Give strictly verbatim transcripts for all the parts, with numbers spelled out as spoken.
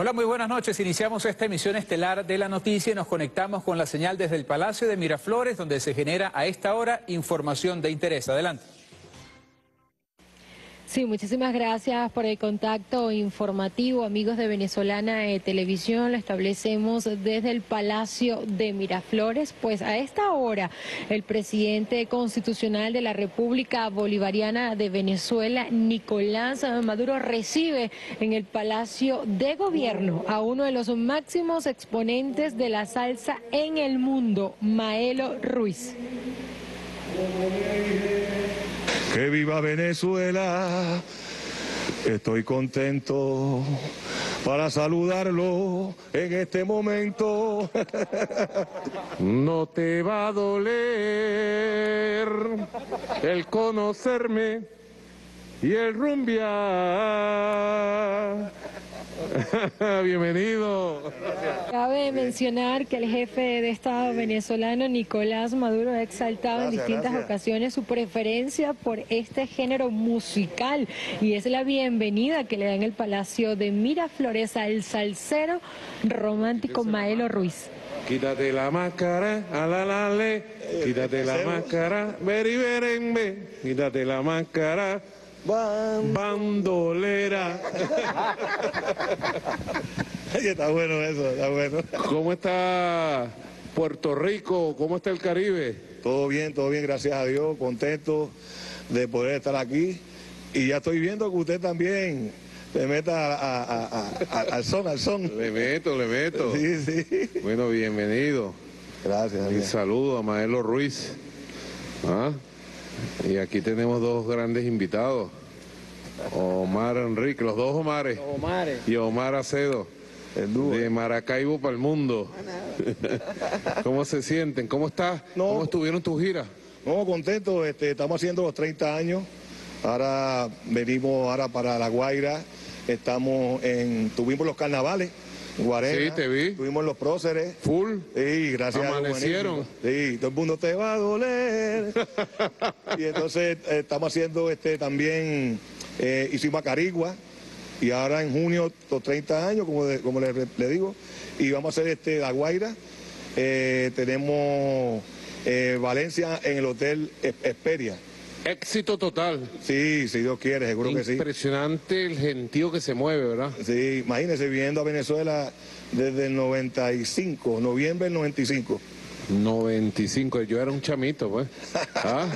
Hola, muy buenas noches. Iniciamos esta emisión estelar de la noticia y nos conectamos con la señal desde el Palacio de Miraflores, donde se genera a esta hora información de interés. Adelante. Sí, muchísimas gracias por el contacto informativo, amigos de Venezolana eh, Televisión. Lo establecemos desde el Palacio de Miraflores, pues a esta hora el presidente constitucional de la República Bolivariana de Venezuela, Nicolás Maduro, recibe en el Palacio de Gobierno a uno de los máximos exponentes de la salsa en el mundo, Maelo Ruiz. ¡Que viva Venezuela! Estoy contento para saludarlo en este momento. No te va a doler el conocerme y el rumbear. Bienvenido. Cabe mencionar que el jefe de Estado venezolano, Nicolás Maduro, ha exaltado gracias, en distintas gracias. ocasiones su preferencia por este género musical, y es la bienvenida que le da en el Palacio de Miraflores al salsero romántico Maelo Ruiz. Quítate la máscara, alalale, quítate la máscara, veriverenme, quítate la máscara. Bandolera. Está bueno eso, está bueno. ¿Cómo está Puerto Rico? ¿Cómo está el Caribe? Todo bien, todo bien, gracias a Dios. Contento de poder estar aquí. Y ya estoy viendo que usted también le meta a, a, a, a, al son, al son. Le meto, le meto. Sí, sí. Bueno, bienvenido. Gracias. Un saludo a Maelo Ruiz. ¿Ah? Y aquí tenemos dos grandes invitados, Omar Enrique, los dos Omares, los Omares. Y Omar Acedo, el dúo, de Maracaibo para el mundo. No, ¿cómo se sienten? ¿Cómo está? No, ¿Cómo estuvieron tus giras? No, contento, este, estamos haciendo los treinta años, ahora venimos ahora para La Guaira, estamos en, tuvimos los carnavales. Guarenas, sí, te vi. Tuvimos los próceres. Full. Sí, gracias. Amanecieron. Sí, todo el mundo te va a doler. Y entonces eh, estamos haciendo este también, eh, hicimos a Carigua, y ahora en junio los treinta años, como, de, como le, le digo, y vamos a hacer este La Guaira. Eh, tenemos eh, Valencia en el Hotel Esperia. Éxito total. Sí, si Dios quiere, seguro que sí. Impresionante el gentío que se mueve, ¿verdad? Sí, imagínese, viviendo a Venezuela desde el noventa y cinco, noviembre del noventa y cinco. noventa y cinco, yo era un chamito, pues. ¿Ah?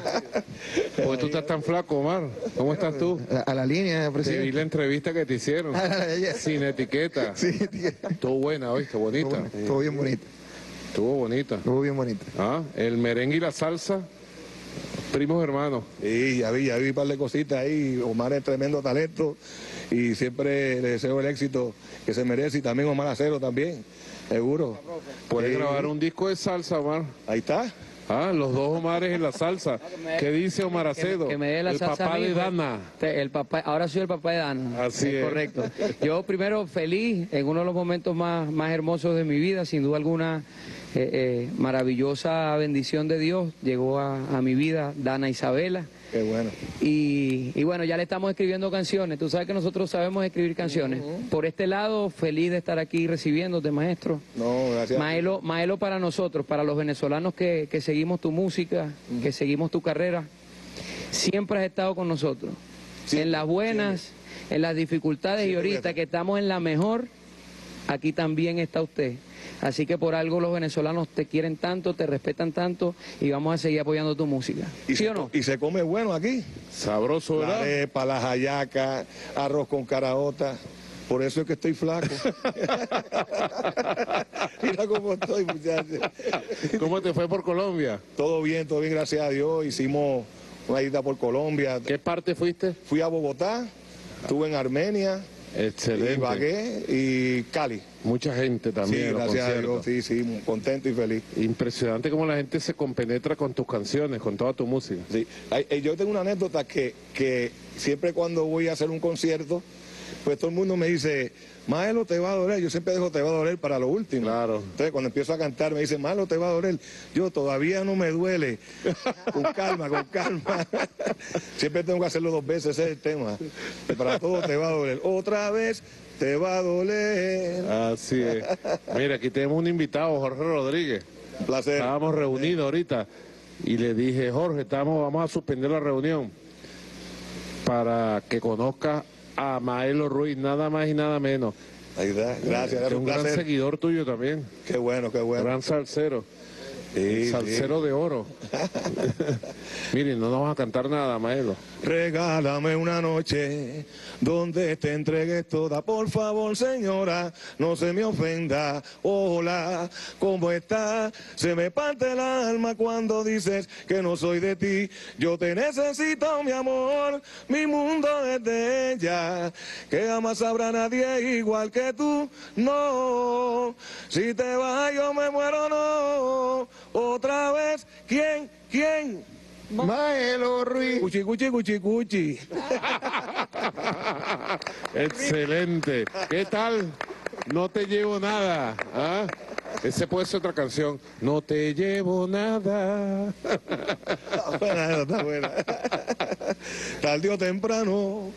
¿Por qué tú estás tan flaco, Omar? ¿Cómo estás tú? A la línea, presidente. Te vi la entrevista que te hicieron. Sin etiqueta. Sí, etiqueta. Estuvo buena, ¿oíste? Bonita. Estuvo bien bonita. Estuvo bonita. Estuvo bien bonita. Ah, el merengue y la salsa. Primos hermanos. Sí, ya vi, ya vi un par de cositas ahí. Omar es tremendo talento y siempre le deseo el éxito que se merece, y también Omar Acedo también, seguro. Puedes sí. grabar un disco de salsa, Omar. Ahí está. Ah, los dos Omares en la salsa. ¿Qué dice Omar Acedo? Que, que me dé la el salsa papá de Dana. El papá, ahora soy el papá de Dana. Así es. es. Correcto. Yo primero feliz, en uno de los momentos más, más hermosos de mi vida, sin duda alguna. Eh, eh, maravillosa bendición de Dios, llegó a, a mi vida Dana Isabela. Qué bueno. Y, y bueno, ya le estamos escribiendo canciones, tú sabes que nosotros sabemos escribir canciones. Uh-huh. Por este lado, feliz de estar aquí recibiéndote, maestro. No, gracias. Maelo, Maelo para nosotros, para los venezolanos que, que seguimos tu música, uh-huh. que seguimos tu carrera, siempre has estado con nosotros. Sí, en las buenas, sí. en las dificultades, sí, y ahorita que estamos en la mejor, aquí también está usted. Así que por algo los venezolanos te quieren tanto, te respetan tanto, y vamos a seguir apoyando tu música. ¿Sí se, o no? Y se come bueno aquí. Sabroso, ¿verdad? La arepa, la hallaca, arroz con caraota. Por eso es que estoy flaco. Mira cómo estoy, muchachos. ¿Cómo te fue por Colombia? Todo bien, todo bien, gracias a Dios. Hicimos una ida por Colombia. ¿Qué parte fuiste? Fui a Bogotá, estuve en Armenia. Excelente. Ibagué y Cali. Mucha gente también. Sí, gracias a Dios, sí, sí, contento y feliz. Impresionante cómo la gente se compenetra con tus canciones, con toda tu música. Sí. Yo tengo una anécdota que, que siempre cuando voy a hacer un concierto, pues todo el mundo me dice, Maelo, te va a doler. Yo siempre dejo te va a doler para lo último. Claro. Entonces cuando empiezo a cantar me dicen, Maelo, te va a doler. Yo, todavía no me duele. Con calma, con calma. Siempre tengo que hacerlo dos veces, ese es el tema. Para todo te va a doler. Otra vez te va a doler. Así es. Mira, aquí tenemos un invitado, Jorge Rodríguez. Un placer. Estábamos reunidos ahorita y le dije, Jorge, estamos, vamos a suspender la reunión para que conozca a Maelo Ruiz, nada más y nada menos. Ahí está, gracias. Es un, un gran placer. Seguidor tuyo también. Qué bueno, qué bueno. Gran salsero. Sí, salsero sí. De oro. Miren, no nos vas a cantar nada, Maelo. Regálame una noche donde te entregues toda. Por favor, señora, no se me ofenda. Hola, ¿cómo estás? Se me parte el alma cuando dices que no soy de ti. Yo te necesito, mi amor. Mi mundo es de ella. Que jamás habrá nadie igual que tú. No, si te vas yo me muero, no. Otra vez, ¿quién? ¿Quién? Ma Maelo Ruiz. Cuchi, cuchi, cuchi, cuchi. Excelente. ¿Qué tal? No te llevo nada. ¿Ah? Ese puede ser otra canción. No te llevo nada. Está buena, está buena. Tarde o temprano,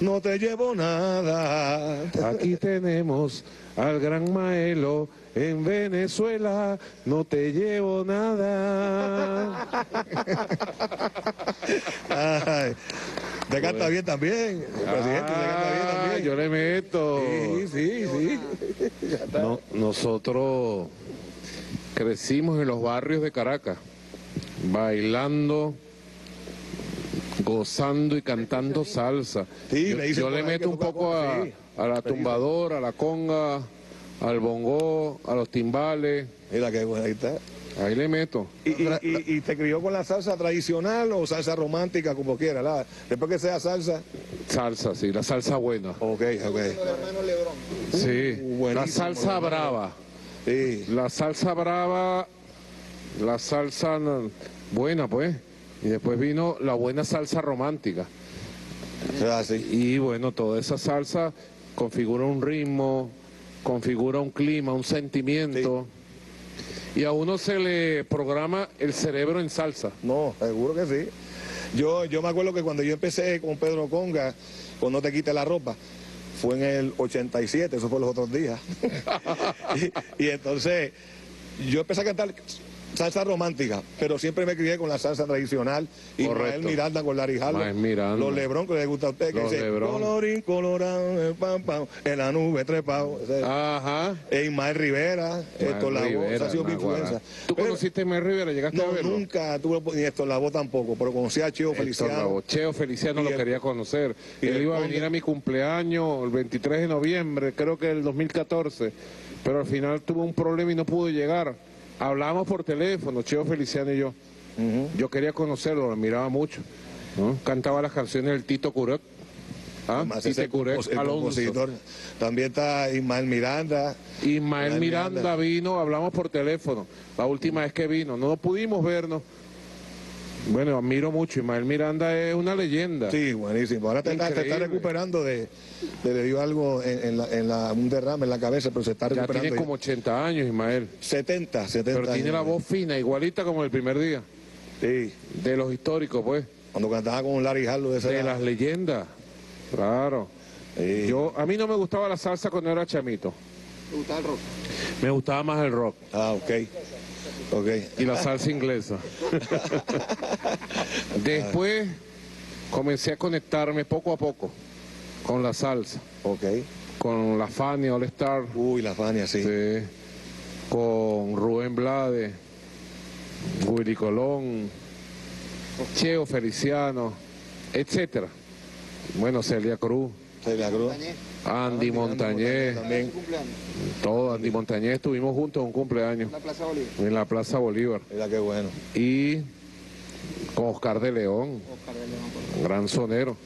no te llevo nada. Aquí tenemos al gran Maelo. En Venezuela no te llevo nada. Ay, te canta bueno. Bien también. El presidente ah, te canta bien también. Yo le meto. Sí, sí, sí. No, nosotros crecimos en los barrios de Caracas, bailando, gozando y cantando salsa. Sí, yo, yo le meto un poco a, a la tumbadora, a la conga, al bongó, a los timbales. Mira qué buena, ahí está. Ahí le meto. ¿Y, y, y, y te crió con la salsa tradicional o salsa romántica, como quiera? La, después que sea salsa. Salsa, sí, la salsa buena. Ok, ok. Sí, uh, la salsa brava. Sí. La salsa brava, la salsa buena, pues. Y después vino la buena salsa romántica. Ah, sí. Y bueno, toda esa salsa configura un ritmo, configura un clima, un sentimiento, sí. Y a uno se le programa el cerebro en salsa. No, seguro que sí. Yo, yo me acuerdo que cuando yo empecé con Pedro Conga, con No te quite la ropa, fue en el ochenta y siete, eso fue los otros días. y, y entonces, yo empecé a cantar salsa romántica, pero siempre me crié con la salsa tradicional. Y Ismael Miranda con Larry Harlow, Los Lebrón, que le gusta a usted, que los dice Lebrón. Colorín colorado, pam, pam, en la nube trepado. Ajá. E Ismael Rivera, Héctor Lavoe, esa ha sido mi influencia. ¿Tú pero, conociste a Ismael Rivera? ¿Llegaste no, a verlo? Nunca tuve, ni Héctor Lavoe tampoco, pero conocí a Cheo Feliciano. Cheo Feliciano lo el, quería conocer. Y él iba a venir a mi cumpleaños el veintitrés de noviembre, creo que el dos mil catorce, pero al final tuvo un problema y no pudo llegar. Hablábamos por teléfono, Cheo Feliciano y yo. Uh-huh. Yo quería conocerlo, lo admiraba mucho, ¿no? Cantaba las canciones del Tito Curec. ¿Ah? Tito Curec, compositor. También está Ismael Miranda. Ismael, Ismael Miranda, Miranda vino, hablamos por teléfono. La última vez que vino, no pudimos vernos. Bueno, admiro mucho. Ismael Miranda es una leyenda. Sí, buenísimo. Ahora te, te está recuperando de... de le dio algo en, en, la, en la, un derrame en la cabeza, pero se está recuperando. Ya tiene ya como ochenta años, Ismael. setenta, setenta. Pero tiene años, la voz fina, igualita como el primer día. Sí. De los históricos, pues. Cuando cantaba con Larry Harlow. De, esa de las leyendas. Claro. Sí. Yo, a mí no me gustaba la salsa cuando era chamito. ¿Te gustaba el rock? Me gustaba más el rock. Ah, ok. Okay. Y la salsa inglesa. Después comencé a conectarme poco a poco con la salsa. Ok. Con la Fania All Star. Uy, la Fania, sí. sí. Con Rubén Blades, Willy Colón, Cheo Feliciano, etcétera. Bueno, Celia Cruz. Celia Cruz. Andy Montañez, Montañez todo Andy Montañez, estuvimos juntos en un cumpleaños. En la Plaza Bolívar. En la Plaza Bolívar. Mira qué bueno. Y con Oscar de León, Oscar de León por gran sonero.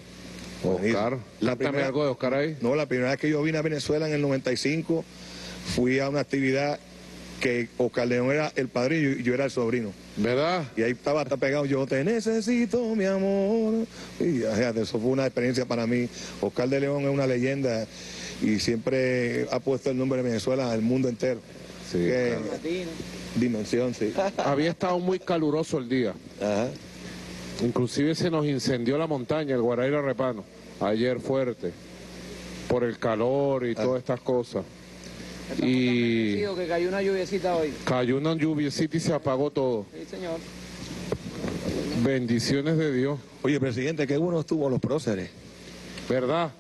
Oscar, la primera, algo de Oscar ahí. No, la primera vez que yo vine a Venezuela en el noventa y cinco, fui a una actividad que Oscar León era el padrino y yo era el sobrino. ¿Verdad? Y ahí estaba hasta pegado, yo te necesito, mi amor. Y o sea, eso fue una experiencia para mí. Oscar de León es una leyenda y siempre ha puesto el nombre de Venezuela al mundo entero. Sí. Que, claro. Dimensión, sí. Había estado muy caluroso el día. Ajá. Inclusive se nos incendió la montaña, el Guaira Repano, ayer fuerte. por el calor y ah. todas estas cosas. Estamos y que cayó una lluviecita hoy. Cayó una lluviecita y se apagó todo. Sí, señor. Bendiciones de Dios. Oye, presidente, qué bueno estuvo los próceres. ¿Verdad?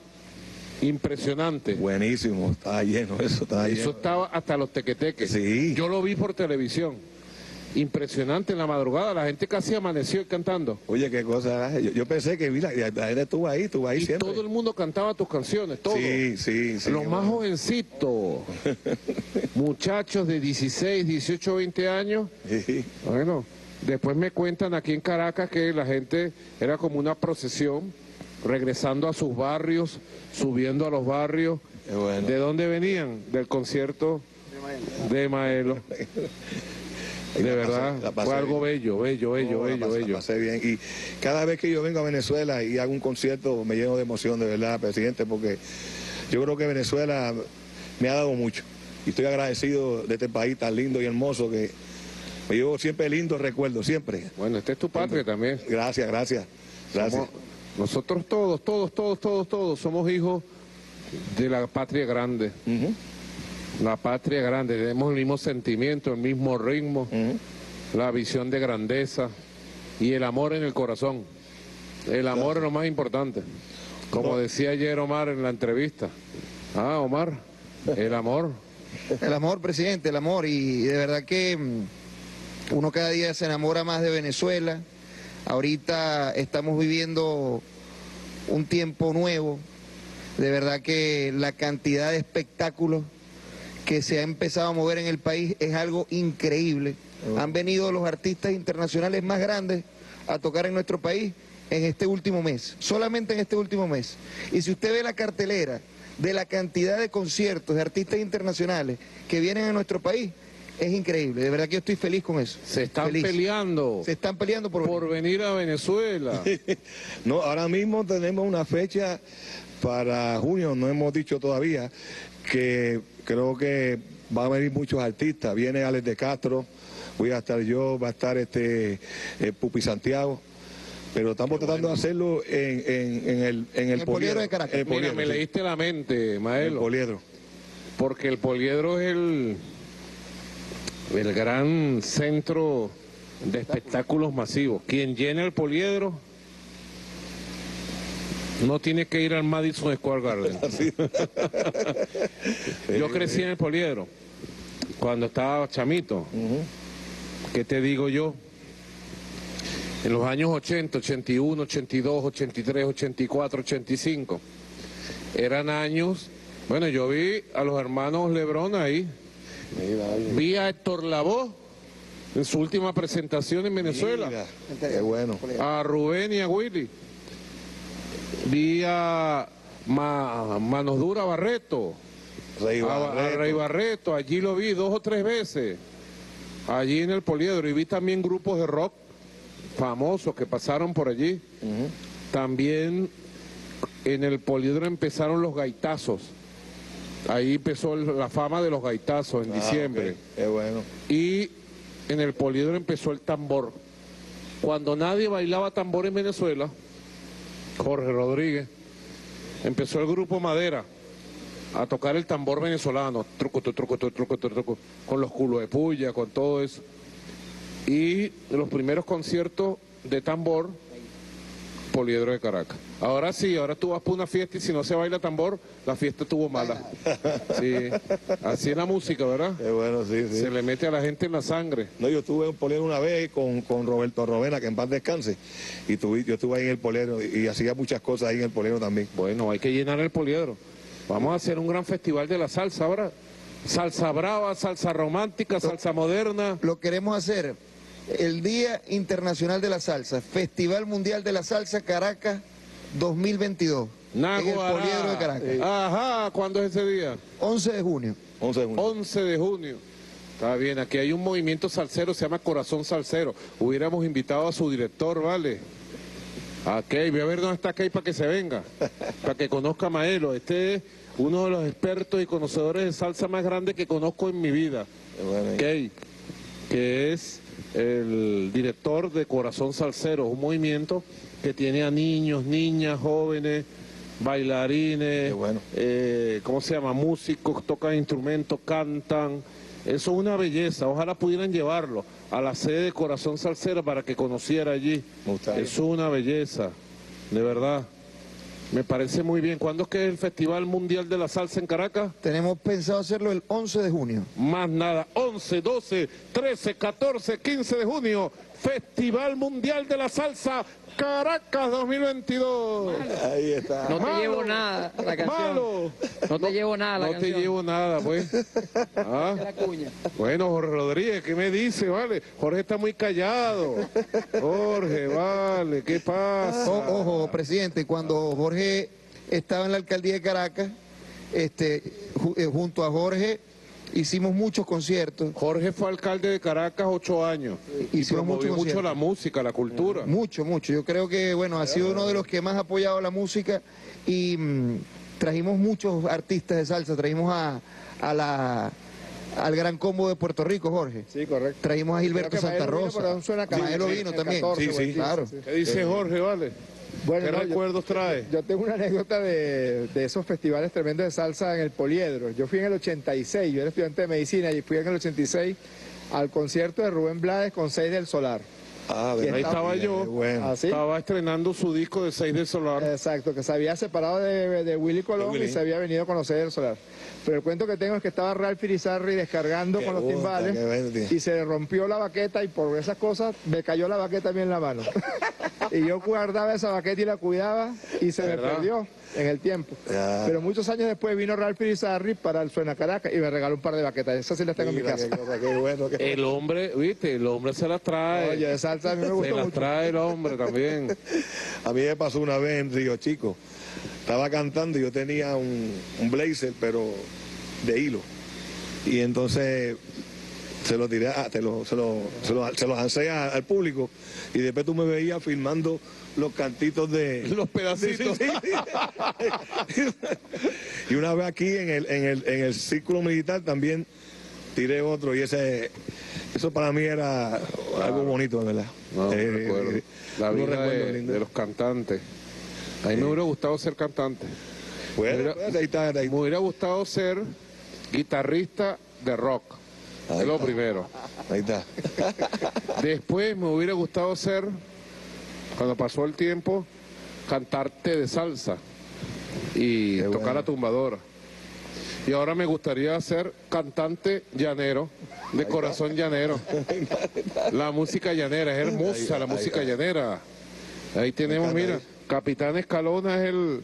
Impresionante. Buenísimo, estaba lleno eso, estaba lleno. Eso estaba hasta los tequeteques. Sí. Yo lo vi por televisión. Impresionante en la madrugada, la gente casi amaneció cantando. Oye, qué cosa, yo, yo pensé que mira, la gente estuvo ahí, estuvo ahí y siempre. Todo el mundo cantaba tus canciones, todo. Sí, sí, sí. Los más jovencitos, muchachos de dieciséis, dieciocho, veinte años. Sí. Bueno, después me cuentan aquí en Caracas que la gente era como una procesión, regresando a sus barrios, subiendo a los barrios. Qué bueno. ¿De dónde venían? Del concierto de Maelo. De Maelo. De la verdad, pasé, pasé fue algo bien. bello, bello, bello, oh, bello, pasé, bello. Pasé bien. Y cada vez que yo vengo a Venezuela y hago un concierto me lleno de emoción, de verdad, presidente, porque yo creo que Venezuela me ha dado mucho. Y estoy agradecido de este país tan lindo y hermoso que me llevo siempre lindo recuerdo, siempre. Bueno, esta es tu patria siempre. También. Gracias, gracias, gracias. Somos, nosotros todos, todos, todos, todos, todos somos hijos de la patria grande. Uh-huh. La patria grande, tenemos el mismo sentimiento, el mismo ritmo, uh-huh. la visión de grandeza y el amor en el corazón. El amor claro. es lo más importante. Como no. decía ayer Omar en la entrevista. Ah, Omar, el amor. El amor, presidente, el amor. Y de verdad que uno cada día se enamora más de Venezuela. Ahorita estamos viviendo un tiempo nuevo. De verdad que la cantidad de espectáculos que se ha empezado a mover en el país es algo increíble. Uh-huh. Han venido los artistas internacionales más grandes a tocar en nuestro país en este último mes, solamente en este último mes. Y si usted ve la cartelera de la cantidad de conciertos de artistas internacionales que vienen a nuestro país, es increíble. De verdad que yo estoy feliz con eso. Se están feliz. peleando. Se están peleando por, por venir a Venezuela. No, ahora mismo tenemos una fecha para junio, no hemos dicho todavía, que creo que van a venir muchos artistas. Viene Alex de Castro, voy a estar yo, va a estar este eh, Pupi Santiago, pero estamos bueno. tratando de hacerlo en, en, en el, en el, el poliedro, poliedro de Caracas. El poliedro, Mira, me sí. leíste la mente, Maelo. El poliedro. Porque el poliedro es el, el gran centro de espectáculos masivos. Quien llena el poliedro no tiene que ir al Madison Square Garden. Sí. Yo crecí en el poliedro, cuando estaba chamito. Uh-huh. ¿Qué te digo yo? En los años ochenta, ochenta y uno, ochenta y dos, ochenta y tres, ochenta y cuatro, ochenta y cinco. Eran años... Bueno, yo vi a los hermanos Lebrón ahí. Mira, mira. Vi a Héctor Lavoe en su última presentación en Venezuela. Mira, qué bueno. A Rubén y a Willy. Vi a Ma, Manos Dura Barretto, Ray Barretto. A, a Ray Barretto, allí lo vi dos o tres veces, allí en el poliedro, y vi también grupos de rock famosos que pasaron por allí. Uh-huh. También en el poliedro empezaron los gaitazos, ahí empezó la fama de los gaitazos en ah, diciembre. Okay. Qué bueno. Y en el poliedro empezó el tambor. Cuando nadie bailaba tambor en Venezuela, Jorge Rodríguez, empezó el grupo Madera a tocar el tambor venezolano, truco, truco, truco, truco, truco, con los culos de puya, con todo eso. Y los primeros conciertos de tambor, poliedro de Caracas. Ahora sí, ahora tú vas para una fiesta y si no se baila tambor, la fiesta estuvo mala. Sí, así es la música, ¿verdad? Eh, bueno, sí, sí. Se le mete a la gente en la sangre. No, yo estuve en un poliedro una vez con, con Roberto Rovena, que en paz descanse, y tuve, yo estuve ahí en el poliedro y, y hacía muchas cosas ahí en el poliedro también. Bueno, hay que llenar el poliedro. Vamos a hacer un gran festival de la salsa ahora. Salsa brava, salsa romántica, salsa lo, moderna. Lo queremos hacer. El Día Internacional de la Salsa, Festival Mundial de la Salsa Caracas dos mil veintidós. Naguará. En el poliedro de Caracas. Ajá, ¿cuándo es ese día? once de junio. once de junio. once de junio. Está bien, aquí hay un movimiento salsero, se llama Corazón Salsero. Hubiéramos invitado a su director, ¿vale? A Key, voy a ver dónde está Key para que se venga, para que conozca a Maelo. Este es uno de los expertos y conocedores de salsa más grande que conozco en mi vida. Bueno, Key, que es el director de Corazón Salsero, un movimiento que tiene a niños, niñas, jóvenes, bailarines, bueno. eh, ¿cómo se llama? Músicos, tocan instrumentos, cantan. Eso es una belleza, ojalá pudieran llevarlo a la sede de Corazón Salsero para que conociera allí. Eso es una belleza, de verdad. Me parece muy bien. ¿Cuándo es que es el Festival Mundial de la Salsa en Caracas? Tenemos pensado hacerlo el once de junio. Más nada, once, doce, trece, catorce, quince de junio, Festival Mundial de la Salsa Caracas dos mil veintidós. Malo. Ahí está. No te Malo. llevo nada la canción. Malo. No te no, llevo nada la no canción. No te llevo nada, pues. ¿Ah? La cuña. Bueno, Jorge Rodríguez, ¿qué me dice, vale? Jorge está muy callado. Jorge, vale, ¿qué pasa? O, ojo, presidente, cuando Jorge estaba en la alcaldía de Caracas, este, ju eh, junto a Jorge... hicimos muchos conciertos. Jorge fue alcalde de Caracas ocho años. Y, y promovió mucho la música, la cultura. Mucho, mucho. Yo creo que, bueno, ha sido uno de los que más ha apoyado la música. Y mmm, trajimos muchos artistas de salsa. Trajimos a, a la... al gran combo de Puerto Rico, Jorge. Sí, correcto. Trajimos a Gilberto Santa Rosa. Maelo vino también. Sí, sí, claro. ¿Qué dice Jorge, vale? Bueno, ¿Qué no, recuerdos yo, trae? Yo tengo una anécdota de, de esos festivales tremendos de salsa en el Poliedro. Yo fui en el ochenta y seis, yo era estudiante de medicina y fui en el ochenta y seis al concierto de Rubén Blades con Seis del Solar. Ah, ver, ahí estaba bien, yo, bueno. ¿Ah, sí? Estaba estrenando su disco de Seis del Solar. Exacto, que se había separado de, de Willy Colón de Willy. y se había venido con los Seis del Solar. Pero el cuento que tengo es que estaba Ralph Irizarry descargando qué con los gusta, timbales y se rompió la baqueta y por esas cosas me cayó la baqueta a mí en la mano. Y yo guardaba esa baqueta y la cuidaba y se me perdió en el tiempo. Ya. Pero muchos años después vino Ralph Irizarry para el Suena Caracas y me regaló un par de baquetas. Esas sí las tengo Mira, en mi casa. Qué cosa, qué bueno, qué... El hombre, viste, el hombre se las trae. Oye, esa salsa a mí me gusta mucho. Se las trae el hombre también. A mí me pasó una vez en Río Chico. Estaba cantando y yo tenía un, un blazer, pero de hilo. Y entonces se lo tiré, a, te lo, se lo, se lo, se lo lancé al público. Y después tú me veías filmando los cantitos de... Los pedacitos. De, sí, sí. Y una vez aquí en el, en, el, en el círculo militar también tiré otro. Y ese eso para mí era claro. algo bonito, ¿verdad? No, eh, no recuerdo. La vida no recuerdo, de, de los cantantes. A mí me hubiera gustado ser cantante. Bueno, me, hubiera, ahí está, ahí. me hubiera gustado ser guitarrista de rock. Ahí es lo está. primero. Ahí está. Después me hubiera gustado ser, cuando pasó el tiempo, cantarte de salsa y Qué tocar bueno. la tumbadora. Y ahora me gustaría ser cantante llanero, de ahí corazón está. llanero. La música llanera, es hermosa ahí, la música ahí, llanera. Ahí tenemos, mira... Capitán Escalona es el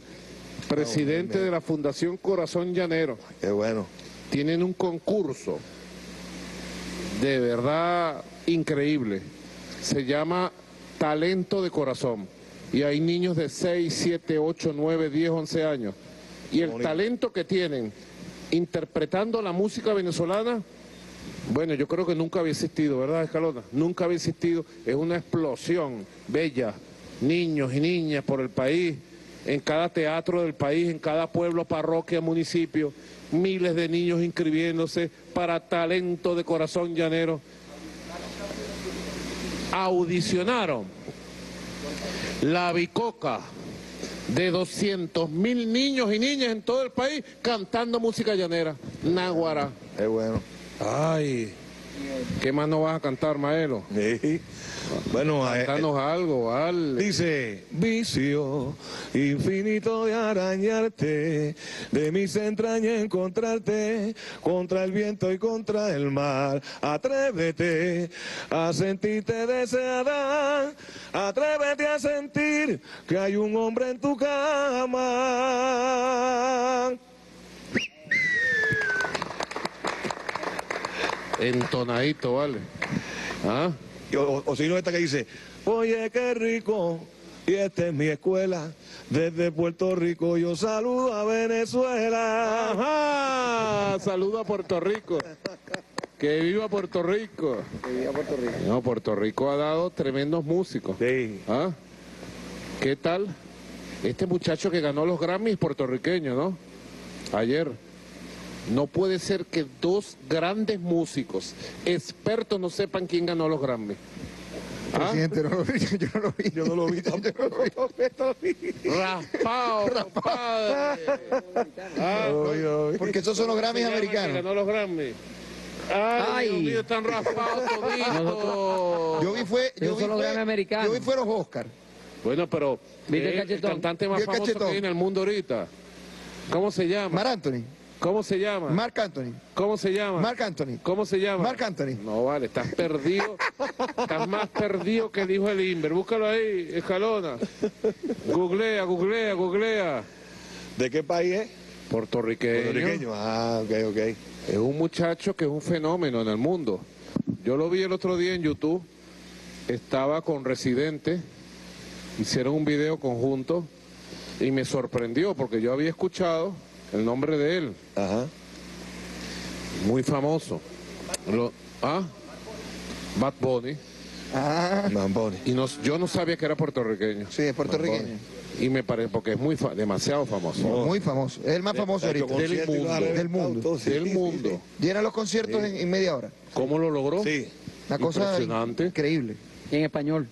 presidente no, de la Fundación Corazón Llanero. Qué bueno. Tienen un concurso de verdad increíble. Se llama Talento de Corazón. Y hay niños de seis, siete, ocho, nueve, diez, once años. Y el Bonito. talento que tienen interpretando la música venezolana, bueno, yo creo que nunca había existido, ¿verdad, Escalona? Nunca había existido. Es una explosión bella. Niños y niñas por el país, en cada teatro del país, en cada pueblo, parroquia, municipio, miles de niños inscribiéndose para Talento de Corazón Llanero. Audicionaron la bicoca de doscientos mil niños y niñas en todo el país cantando música llanera, náguara. Es bueno. Ay... ¿Qué más no vas a cantar, Maelo? Sí. Bueno, cantanos eh, algo, vale. Dice, vicio infinito de arañarte, de mis entrañas encontrarte, contra el viento y contra el mar. Atrévete a sentirte deseada, atrévete a sentir que hay un hombre en tu cama. Entonadito, vale. ¿Ah? O, o si no, esta que dice, oye, qué rico, y esta es mi escuela, desde Puerto Rico yo saludo a Venezuela. Ajá, saludo a Puerto Rico. Que viva Puerto Rico. Que viva Puerto Rico. No, Puerto Rico ha dado tremendos músicos. Sí. ¿Ah? ¿Qué tal? Este muchacho que ganó los Grammys puertorriqueños, ¿no? Ayer. No puede ser que dos grandes músicos, expertos, no sepan quién ganó los Grammys. ¿Ah? Presidente, no lo vi, yo, yo no lo vi. Yo no lo vi tampoco. No raspado, raspado. Ah, no, no, no, porque esos son los Grammys americanos. Ganó los Grammys. Ay, Ay. Dios mío, están raspados toditos. Yo vi fue, yo vi fue, yo vi fue los Oscar. Bueno, pero eh, el cantante más famoso que hay en el mundo ahorita. ¿Cómo se llama? Marc Anthony. ¿Cómo se llama? Marc Anthony. ¿Cómo se llama? Marc Anthony. ¿Cómo se llama? Marc Anthony. No vale, estás perdido. Estás más perdido que dijo el Inver. Búscalo ahí, Escalona. Googlea, googlea, googlea. ¿De qué país es? Puertorriqueño. Puertorriqueño, ah, ok, ok. Es un muchacho que es un fenómeno en el mundo. Yo lo vi el otro día en YouTube. Estaba con Residente. Hicieron un video conjunto. Y me sorprendió porque yo había escuchado el nombre de él. Ajá. Muy famoso. Lo, ¿ah? Bad Bunny. Ah. Bad Bunny. Y no, yo no sabía que era puertorriqueño. Sí, es puertorriqueño. Y me parece, porque es muy fa demasiado famoso. No, muy famoso. Es el más famoso de, ahorita. Del mundo. Del mundo. Sí, del mundo. Sí, sí. Llena los conciertos sí. en, en media hora. ¿Cómo lo logró? Sí. Una cosa increíble. Y en español.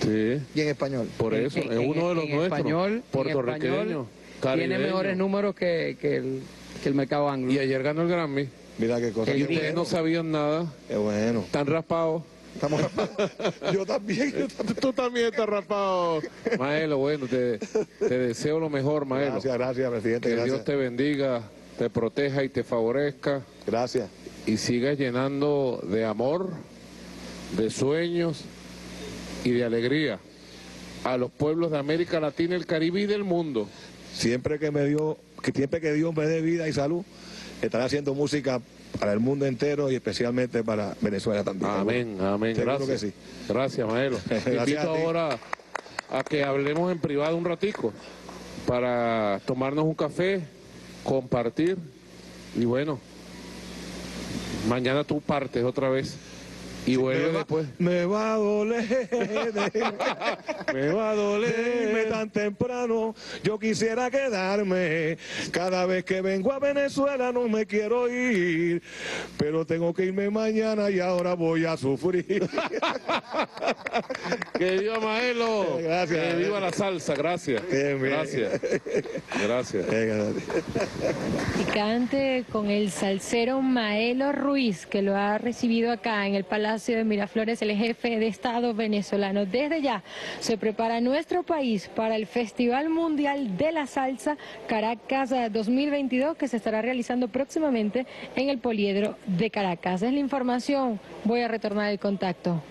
Sí. Y en español. Por eso, en, es uno en, de los en nuestros. Español, puertorriqueño. En español, caribeño. Tiene mejores números que, que, el, que el mercado anglo. Y ayer ganó el Grammy. Mira qué cosa. Y ustedes no sabían nada. Qué bueno. Están raspados. Estamos raspados. Yo también. Yo también. Tú también estás raspado. Maelo, bueno, te, te deseo lo mejor, Maelo. Gracias, gracias, presidente. Que gracias. Dios te bendiga, te proteja y te favorezca. Gracias. Y sigas llenando de amor, de sueños y de alegría a los pueblos de América Latina, el Caribe y del mundo. Siempre que me dio, que siempre que Dios me dé vida y salud, estaré haciendo música para el mundo entero y especialmente para Venezuela también. Amén, ¿no? Amén. Seguro. Gracias. Que sí. Gracias, Maelo. Te invito a ahora a que hablemos en privado un ratico para tomarnos un café, compartir y bueno, mañana tú partes otra vez. Y vuelve me va, después. Me va a doler, me va a doler, dime tan temprano, yo quisiera quedarme, cada vez que vengo a Venezuela no me quiero ir, pero tengo que irme mañana y ahora voy a sufrir. Que viva Maelo, gracias, que viva la salsa, gracias, bien, bien. Gracias, gracias. Y cante con el salsero Maelo Ruiz, que lo ha recibido acá en el Palacio de Miraflores, el jefe de Estado venezolano. Desde ya se prepara nuestro país para el Festival Mundial de la Salsa Caracas dos mil veintidós, que se estará realizando próximamente en el Poliedro de Caracas. Es la información. Voy a retornar el contacto.